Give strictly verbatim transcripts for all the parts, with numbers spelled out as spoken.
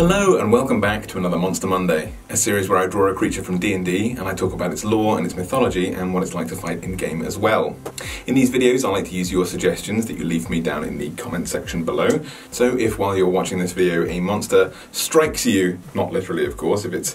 Hello and welcome back to another Monster Monday, a series where I draw a creature from D and D and I talk about its lore and its mythology and what it's like to fight in-game as well. In these videos I like to use your suggestions that you leave for me down in the comment section below, so if while you're watching this video a monster strikes you, not literally of course, if it's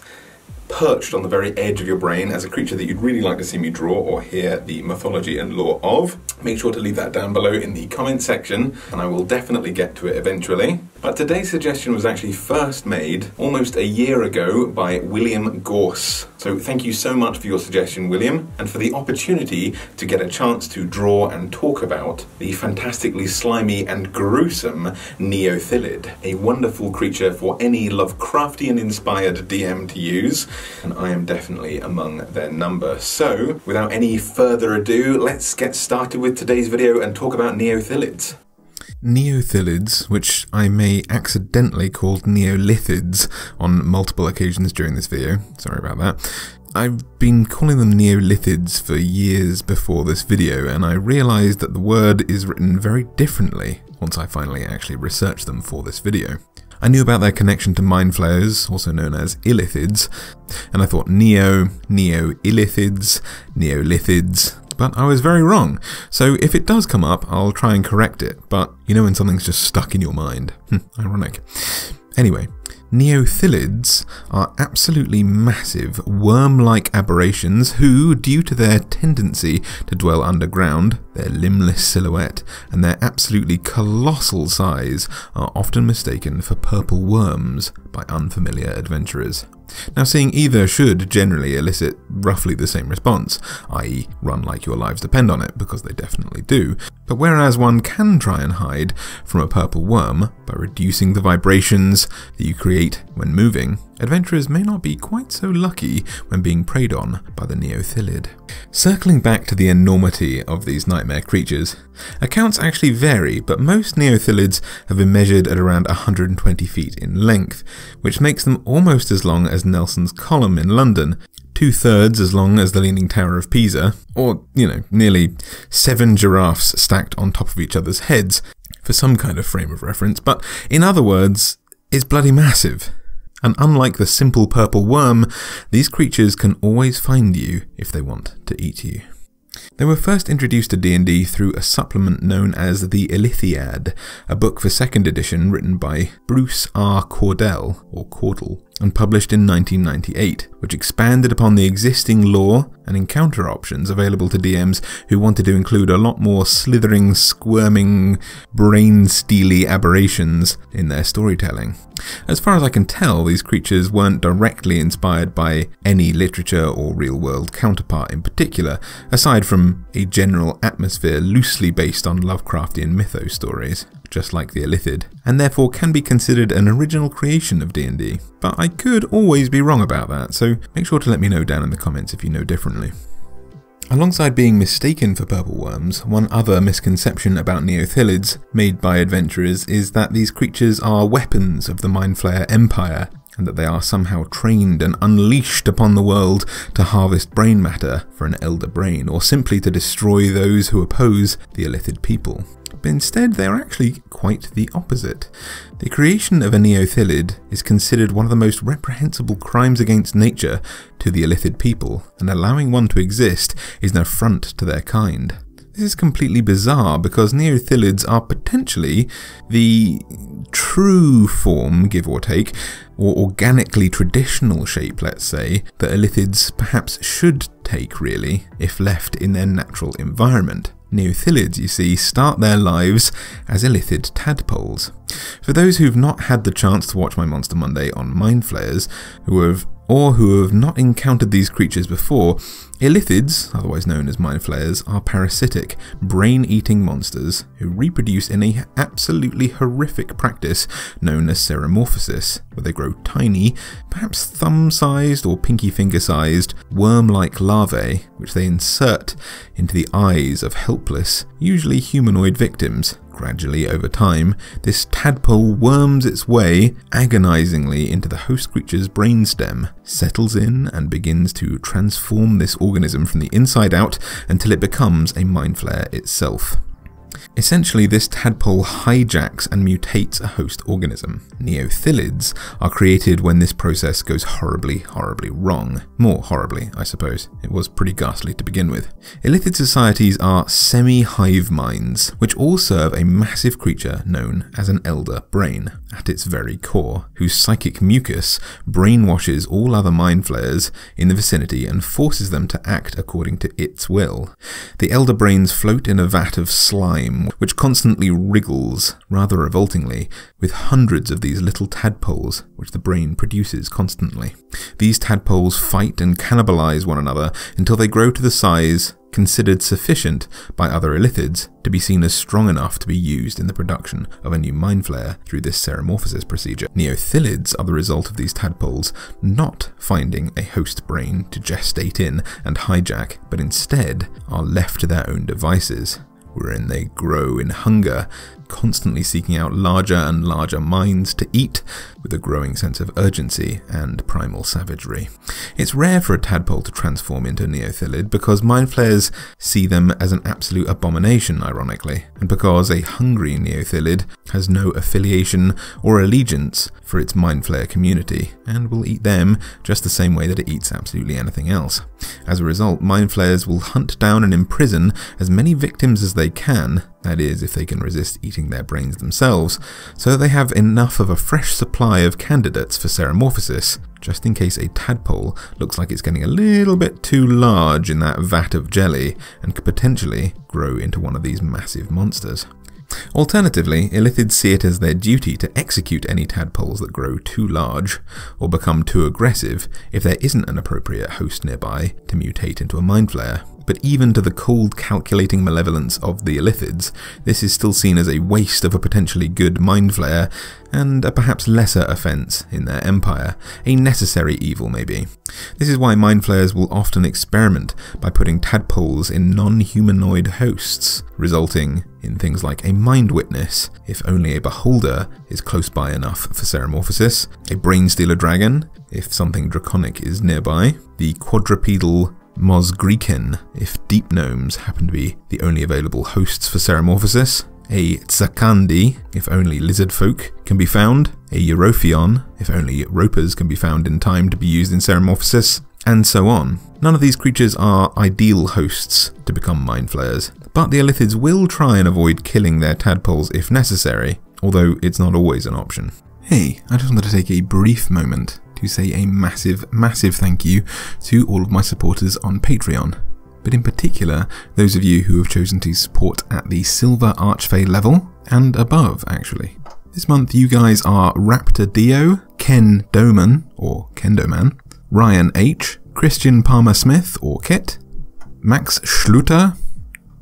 perched on the very edge of your brain as a creature that you'd really like to see me draw or hear the mythology and lore of, make sure to leave that down below in the comment section and I will definitely get to it eventually. But today's suggestion was actually first made almost a year ago by William Gorse. So thank you so much for your suggestion, William, and for the opportunity to get a chance to draw and talk about the fantastically slimy and gruesome Neothelid, a wonderful creature for any Lovecraftian-inspired D M to use, and I am definitely among their number. So, without any further ado, let's get started with today's video and talk about Neothelids. Neothelids, which I may accidentally call Neolithids on multiple occasions during this video, sorry about that. I've been calling them Neolithids for years before this video, and I realised that the word is written very differently once I finally actually researched them for this video. I knew about their connection to mind flayers, also known as Illithids, and I thought Neo, Neo-Illithids, Neolithids, but I was very wrong. So if it does come up, I'll try and correct it, but you know when something's just stuck in your mind. Ironic. Anyway, Neothelids are absolutely massive, worm-like aberrations who, due to their tendency to dwell underground, their limbless silhouette, and their absolutely colossal size, are often mistaken for purple worms by unfamiliar adventurers. Now, seeing either should generally elicit roughly the same response, that is run like your lives depend on it, because they definitely do. But whereas one can try and hide from a purple worm by reducing the vibrations that you create when moving, adventurers may not be quite so lucky when being preyed on by the Neothelid. Circling back to the enormity of these nightmare creatures, accounts actually vary, but most Neothelids have been measured at around one hundred twenty feet in length, which makes them almost as long as Nelson's Column in London, two-thirds as long as the Leaning Tower of Pisa, or, you know, nearly seven giraffes stacked on top of each other's heads, for some kind of frame of reference, but in other words, it's bloody massive. And unlike the simple purple worm, these creatures can always find you if they want to eat you. They were first introduced to D and D through a supplement known as the Illithiad, a book for second edition written by Bruce R. Cordell, or Cordell, and published in nineteen ninety-eight, which expanded upon the existing lore and encounter options available to D Ms who wanted to include a lot more slithering, squirming, brain-steely aberrations in their storytelling. As far as I can tell, these creatures weren't directly inspired by any literature or real-world counterpart in particular, aside from a general atmosphere loosely based on Lovecraftian mythos stories, just like the Illithid, and therefore can be considered an original creation of D and D. But I could always be wrong about that, so make sure to let me know down in the comments if you know differently. Alongside being mistaken for purple worms, one other misconception about Neothelids made by adventurers is that these creatures are weapons of the Mind Flayer Empire, and that they are somehow trained and unleashed upon the world to harvest brain matter for an elder brain, or simply to destroy those who oppose the Illithid people. But instead, they are actually quite the opposite. The creation of a Neothelid is considered one of the most reprehensible crimes against nature to the Illithid people, and allowing one to exist is an affront to their kind. This is completely bizarre because Neothelids are potentially the true form, give or take, or organically traditional shape, let's say, that Illithids perhaps should take, really, if left in their natural environment. Neothelids, you see, start their lives as Illithid tadpoles. For those who've not had the chance to watch my Monster Monday on Mind Flayers, who have or who have not encountered these creatures before, Illithids, otherwise known as Mind Flayers, are parasitic, brain-eating monsters who reproduce in an absolutely horrific practice known as ceramorphosis, where they grow tiny, perhaps thumb-sized or pinky finger-sized, worm-like larvae, which they insert into the eyes of helpless, usually humanoid victims. Gradually, over time, this tadpole worms its way agonizingly into the host creature's brainstem, settles in, and begins to transform this organism from the inside out until it becomes a mind flayer itself. Essentially, this tadpole hijacks and mutates a host organism. Neothelids are created when this process goes horribly, horribly wrong. More horribly, I suppose. It was pretty ghastly to begin with. Illithid societies are semi-hive minds, which all serve a massive creature known as an elder brain, at its very core, whose psychic mucus brainwashes all other mind flayers in the vicinity and forces them to act according to its will. The elder brains float in a vat of slime, which constantly wriggles, rather revoltingly, with hundreds of these little tadpoles which the brain produces constantly. These tadpoles fight and cannibalize one another until they grow to the size considered sufficient by other Illithids to be seen as strong enough to be used in the production of a new mind flayer through this ceramorphosis procedure. Neothelids are the result of these tadpoles not finding a host brain to gestate in and hijack, but instead are left to their own devices, wherein they grow in hunger, constantly seeking out larger and larger minds to eat, with a growing sense of urgency and primal savagery. It's rare for a tadpole to transform into a neothelid because mind flayers see them as an absolute abomination, ironically, and because a hungry neothelid has no affiliation or allegiance for its mind flayer community, and will eat them just the same way that it eats absolutely anything else. As a result, mind flayers will hunt down and imprison as many victims as they can, that is, if they can resist eating their brains themselves, so that they have enough of a fresh supply of candidates for ceramorphosis, just in case a tadpole looks like it's getting a little bit too large in that vat of jelly and could potentially grow into one of these massive monsters. Alternatively, Illithids see it as their duty to execute any tadpoles that grow too large or become too aggressive if there isn't an appropriate host nearby to mutate into a mind flayer. But even to the cold, calculating malevolence of the Illithids, this is still seen as a waste of a potentially good mind flayer, and a perhaps lesser offence in their empire, a necessary evil maybe. This is why mind flayers will often experiment by putting tadpoles in non-humanoid hosts, resulting in things like a mind witness, if only a beholder is close by enough for ceramorphosis, a brainstealer dragon, if something draconic is nearby, the quadrupedal Mozgrikin, if deep gnomes happen to be the only available hosts for ceramorphosis, a Tsakandi, if only lizard folk can be found, a Eurofeon, if only ropers can be found in time to be used in ceramorphosis, and so on. None of these creatures are ideal hosts to become mind flayers, but the Illithids will try and avoid killing their tadpoles if necessary, although it's not always an option. Hey, I just wanted to take a brief moment to say a massive, massive thank you to all of my supporters on Patreon, but in particular those of you who have chosen to support at the Silver Archfey level and above, actually. This month you guys are Raptor Dio, Ken Doman, or Ken Doman, Ryan H, Christian Palmer Smith, or Kit, Max Schluter,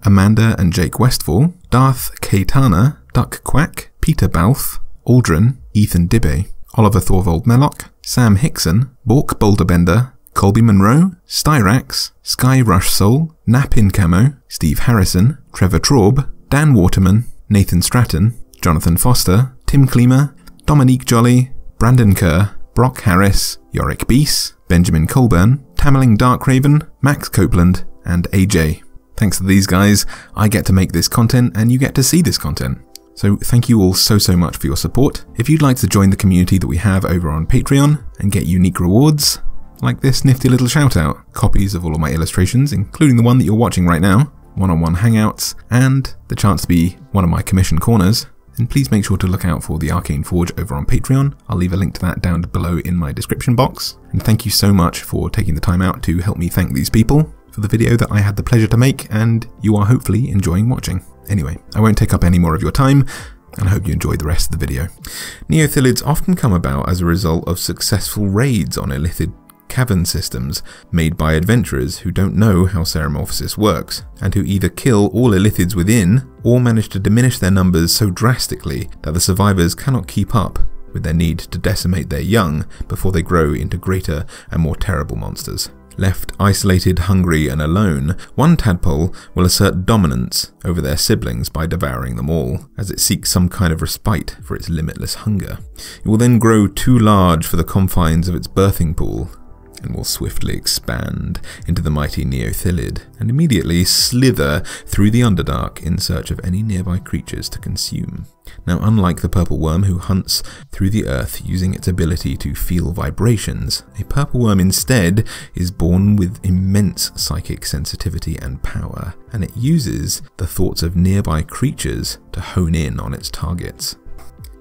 Amanda and Jake Westfall, Darth Keitana, Duck Quack, Peter Balf, Aldrin, Ethan Dibbe, Oliver Thorvald Mellock, Sam Hickson, Bork Boulderbender, Colby Monroe, Styrax, Sky Rush Soul, Nap in Camo, Steve Harrison, Trevor Traub, Dan Waterman, Nathan Stratton, Jonathan Foster, Tim Klemer, Dominique Jolly, Brandon Kerr, Brock Harris, Yorick Beese, Benjamin Colburn, Tamerling Darkraven, Max Copeland, and A J. Thanks to these guys, I get to make this content and you get to see this content. So thank you all so, so much for your support. If you'd like to join the community that we have over on Patreon and get unique rewards, like this nifty little shout out, copies of all of my illustrations, including the one that you're watching right now, one-on-one hangouts, and the chance to be one of my commission corners, then please make sure to look out for the Arcane Forge over on Patreon. I'll leave a link to that down below in my description box. And thank you so much for taking the time out to help me thank these people for the video that I had the pleasure to make, and you are hopefully enjoying watching. Anyway, I won't take up any more of your time, and I hope you enjoy the rest of the video. Neothelids often come about as a result of successful raids on Illithid cavern systems made by adventurers who don't know how ceramorphosis works, and who either kill all Illithids within, or manage to diminish their numbers so drastically that the survivors cannot keep up with their need to decimate their young before they grow into greater and more terrible monsters. Left isolated, hungry, and alone, one tadpole will assert dominance over their siblings by devouring them all, as it seeks some kind of respite for its limitless hunger. It will then grow too large for the confines of its birthing pool, and will swiftly expand into the mighty Neothelid, and immediately slither through the Underdark in search of any nearby creatures to consume. Now, unlike the purple worm who hunts through the earth using its ability to feel vibrations, a purple worm instead is born with immense psychic sensitivity and power, and it uses the thoughts of nearby creatures to hone in on its targets.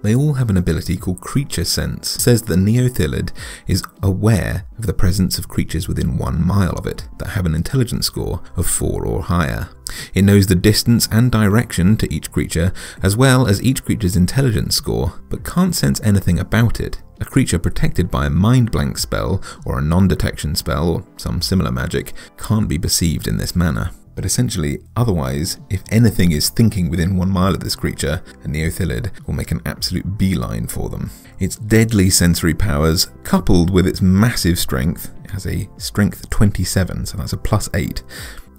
They all have an ability called Creature Sense. It says that the Neothelid is aware of the presence of creatures within one mile of it that have an intelligence score of four or higher. It knows the distance and direction to each creature, as well as each creature's intelligence score, but can't sense anything about it. A creature protected by a mind blank spell or a non-detection spell or some similar magic can't be perceived in this manner. But essentially, otherwise, if anything is thinking within one mile of this creature, a Neothelid will make an absolute beeline for them. Its deadly sensory powers, coupled with its massive strength — it has a strength twenty-seven, so that's a plus eight,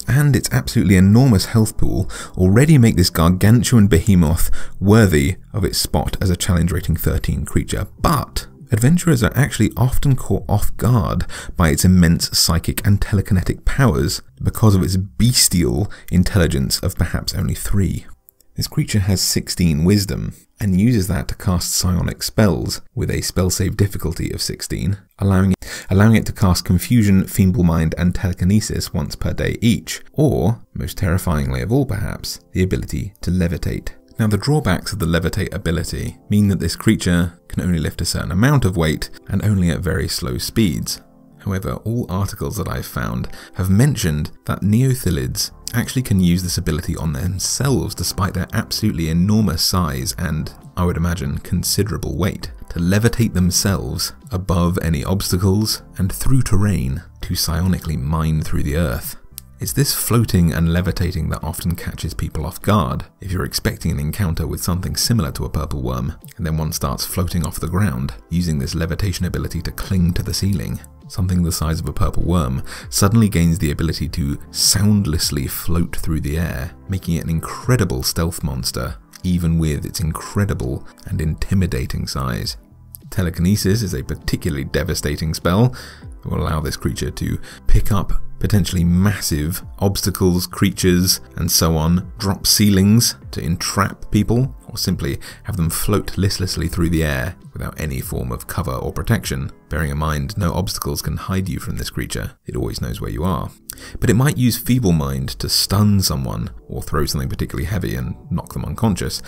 and its absolutely enormous health pool, already make this gargantuan behemoth worthy of its spot as a challenge rating thirteen creature. But adventurers are actually often caught off guard by its immense psychic and telekinetic powers because of its bestial intelligence of perhaps only three. This creature has sixteen wisdom, and uses that to cast psionic spells with a spell save difficulty of sixteen, allowing it, allowing it to cast Confusion, Feeble Mind and Telekinesis once per day each, or, most terrifyingly of all perhaps, the ability to levitate. Now, the drawbacks of the levitate ability mean that this creature can only lift a certain amount of weight and only at very slow speeds. However, all articles that I've found have mentioned that Neothelids actually can use this ability on themselves despite their absolutely enormous size and, I would imagine, considerable weight, to levitate themselves above any obstacles and through terrain to psionically mine through the earth. It's this floating and levitating that often catches people off guard if you're expecting an encounter with something similar to a purple worm, and then one starts floating off the ground, using this levitation ability to cling to the ceiling. Something the size of a purple worm suddenly gains the ability to soundlessly float through the air, making it an incredible stealth monster, even with its incredible and intimidating size. Telekinesis is a particularly devastating spell that will allow this creature to pick up potentially massive obstacles, creatures, and so on, drop ceilings to entrap people, or simply have them float listlessly through the air without any form of cover or protection. Bearing in mind, no obstacles can hide you from this creature. It always knows where you are. But it might use Feeble Mind to stun someone, or throw something particularly heavy and knock them unconscious,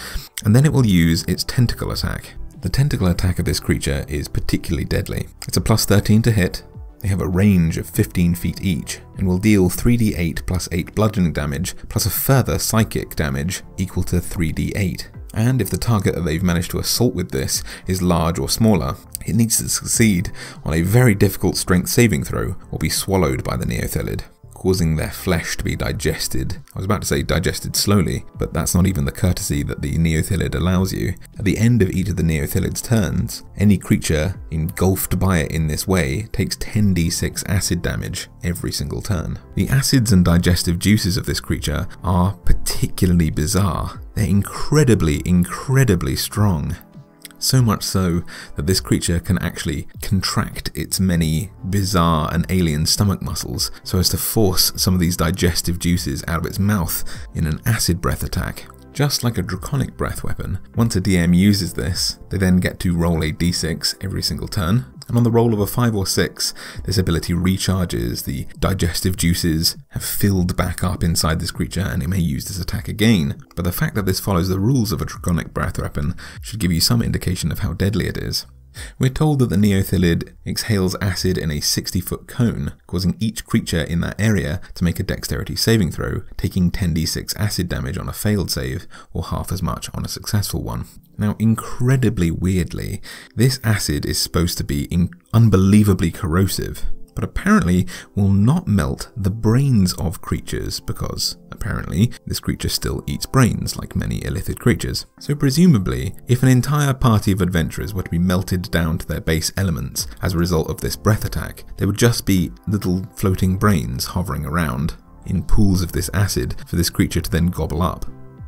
and then it will use its tentacle attack. The tentacle attack of this creature is particularly deadly. It's a plus thirteen to hit. They have a range of fifteen feet each, and will deal three d eight plus eight bludgeoning damage, plus a further psychic damage equal to three d eight. And if the target that they've managed to assault with this is large or smaller, it needs to succeed on a very difficult strength saving throw or be swallowed by the Neothelid, causing their flesh to be digested. I was about to say digested slowly, but that's not even the courtesy that the Neothelid allows you. At the end of each of the Neothelid's turns, any creature engulfed by it in this way takes ten d six acid damage every single turn. The acids and digestive juices of this creature are particularly bizarre. They're incredibly, incredibly strong. So much so that this creature can actually contract its many bizarre and alien stomach muscles so as to force some of these digestive juices out of its mouth in an acid breath attack. Just like a draconic breath weapon, once a D M uses this, they then get to roll a d six every single turn, and on the roll of a five or six, this ability recharges. The digestive juices have filled back up inside this creature, and it may use this attack again. But the fact that this follows the rules of a draconic breath weapon should give you some indication of how deadly it is. We're told that the Neothelid exhales acid in a sixty foot cone, causing each creature in that area to make a dexterity saving throw, taking ten d six acid damage on a failed save, or half as much on a successful one. Now, incredibly weirdly, this acid is supposed to be unbelievably corrosive, but apparently will not melt the brains of creatures, because, apparently, this creature still eats brains, like many Illithid creatures. So presumably, if an entire party of adventurers were to be melted down to their base elements as a result of this breath attack, there would just be little floating brains hovering around in pools of this acid for this creature to then gobble up.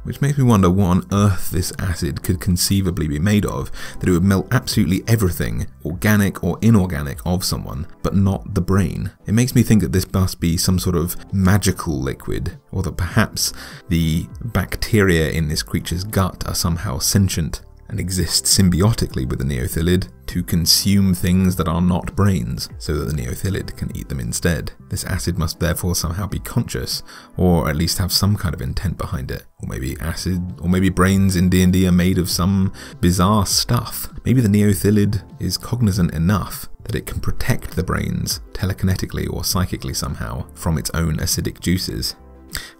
which makes me wonder what on earth this acid could conceivably be made of, that it would melt absolutely everything, organic or inorganic, of someone, but not the brain. It makes me think that this must be some sort of magical liquid, or that perhaps the bacteria in this creature's gut are somehow sentient and exist symbiotically with the Neothelid to consume things that are not brains, so that the Neothelid can eat them instead. This acid must therefore somehow be conscious, or at least have some kind of intent behind it. Or maybe acid, or maybe brains in D and D are made of some bizarre stuff. Maybe the Neothelid is cognizant enough that it can protect the brains, telekinetically or psychically somehow, from its own acidic juices.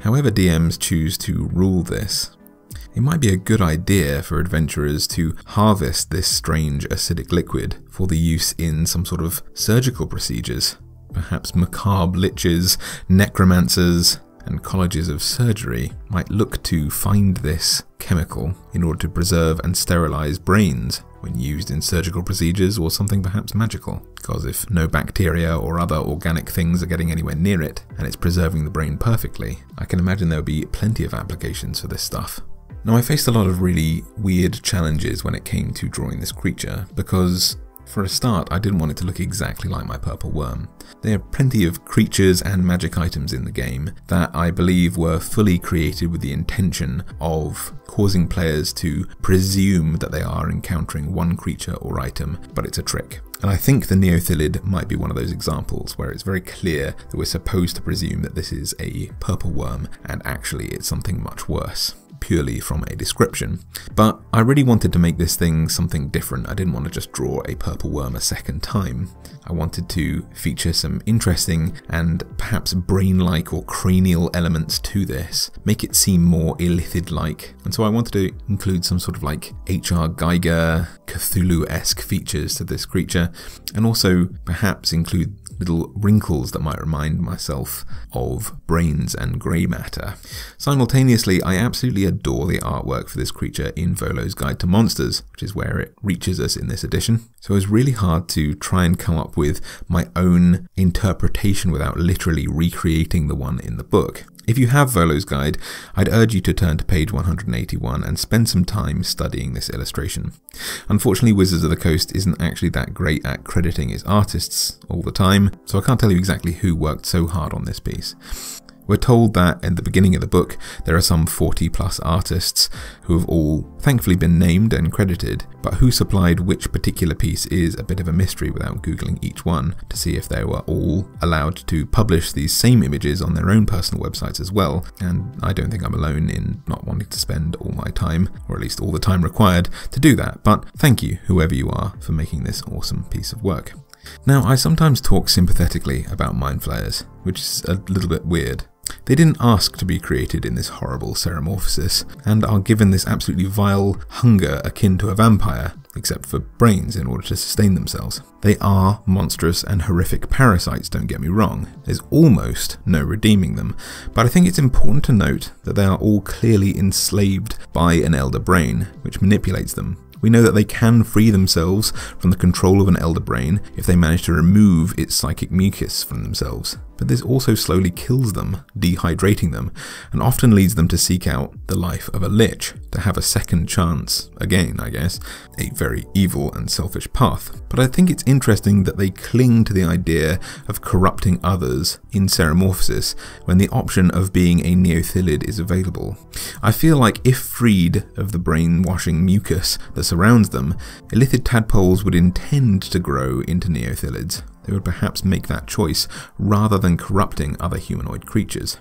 However D Ms choose to rule this, it might be a good idea for adventurers to harvest this strange acidic liquid for the use in some sort of surgical procedures. Perhaps macabre liches, necromancers, and colleges of surgery might look to find this chemical in order to preserve and sterilize brains when used in surgical procedures or something perhaps magical. Because if no bacteria or other organic things are getting anywhere near it, and it's preserving the brain perfectly, I can imagine there would be plenty of applications for this stuff. Now, I faced a lot of really weird challenges when it came to drawing this creature, because for a start I didn't want it to look exactly like my purple worm. There are plenty of creatures and magic items in the game that I believe were fully created with the intention of causing players to presume that they are encountering one creature or item, but it's a trick. And I think the Neothelid might be one of those examples where it's very clear that we're supposed to presume that this is a purple worm, and actually it's something much worse, purely from a description. But I really wanted to make this thing something different. I didn't want to just draw a purple worm a second time. I wanted to feature some interesting and perhaps brain-like or cranial elements to this, make it seem more Illithid-like. And so I wanted to include some sort of like H R Geiger, Cthulhu-esque features to this creature, and also perhaps include little wrinkles that might remind myself of brains and grey matter. Simultaneously, I absolutely adore the artwork for this creature in Volo's Guide to Monsters, which is where it reaches us in this edition. So it was really hard to try and come up with my own interpretation without literally recreating the one in the book. If you have Volo's Guide, I'd urge you to turn to page one hundred eighty-one and spend some time studying this illustration. Unfortunately, Wizards of the Coast isn't actually that great at crediting its artists all the time, so I can't tell you exactly who worked so hard on this piece. We're told that at the beginning of the book, there are some forty plus artists who have all thankfully been named and credited, but who supplied which particular piece is a bit of a mystery without googling each one to see if they were all allowed to publish these same images on their own personal websites as well, and I don't think I'm alone in not wanting to spend all my time, or at least all the time required, to do that, but thank you, whoever you are, for making this awesome piece of work. Now, I sometimes talk sympathetically about mind flayers, which is a little bit weird. They didn't ask to be created in this horrible ceramorphosis, and are given this absolutely vile hunger akin to a vampire, except for brains, in order to sustain themselves. They are monstrous and horrific parasites, don't get me wrong. There's almost no redeeming them, but I think it's important to note that they are all clearly enslaved by an elder brain, which manipulates them. We know that they can free themselves from the control of an elder brain if they manage to remove its psychic mucus from themselves, but this also slowly kills them, dehydrating them, and often leads them to seek out the life of a lich, to have a second chance, again I guess, a very evil and selfish path. But I think it's interesting that they cling to the idea of corrupting others in ceramorphosis when the option of being a Neothelid is available. I feel like if freed of the brainwashing mucus that surrounds them, Illithid tadpoles would intend to grow into Neothelids. They would perhaps make that choice rather than corrupting other humanoid creatures.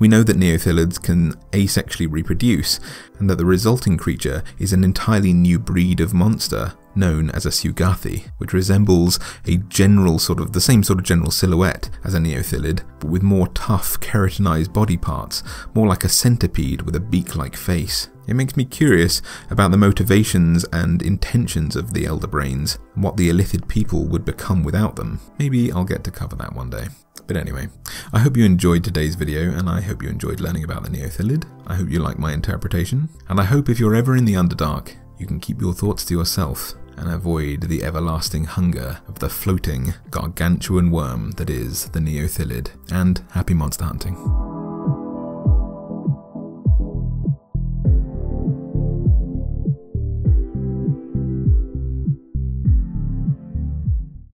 We know that Neothelids can asexually reproduce, and that the resulting creature is an entirely new breed of monster known as a Sugathi, which resembles a general sort of the same sort of general silhouette as a Neothelid, but with more tough, keratinized body parts, more like a centipede with a beak-like face. It makes me curious about the motivations and intentions of the elder brains, and what the Illithid people would become without them. Maybe I'll get to cover that one day. But anyway, I hope you enjoyed today's video, and I hope you enjoyed learning about the Neothelid. I hope you like my interpretation, and I hope if you're ever in the Underdark, you can keep your thoughts to yourself and avoid the everlasting hunger of the floating, gargantuan worm that is the Neothelid. And happy monster hunting.